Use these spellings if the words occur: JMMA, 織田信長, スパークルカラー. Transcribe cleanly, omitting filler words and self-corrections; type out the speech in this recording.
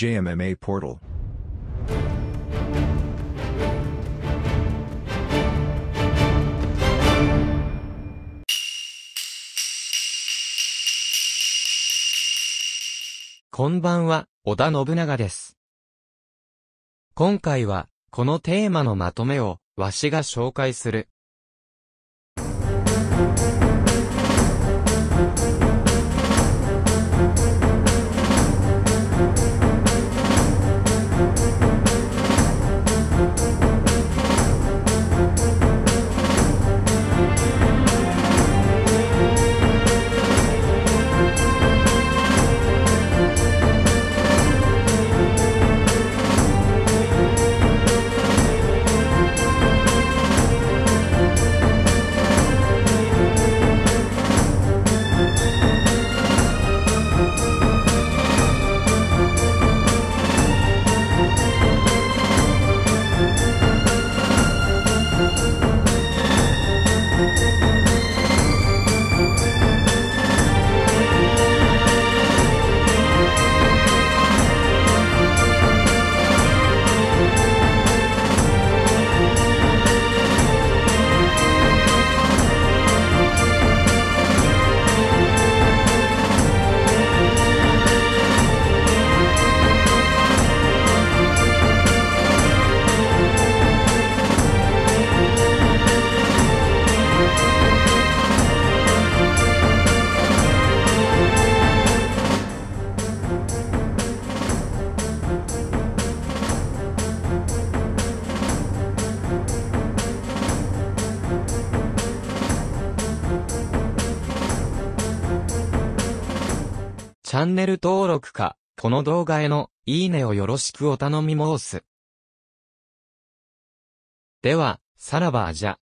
JMMA portal.こんばんは、織田信長です。今回は、このテーマのまとめを、わしが紹介する。チャンネル登録か、この動画へのいいねをよろしくお頼み申す。では、さらばじゃ。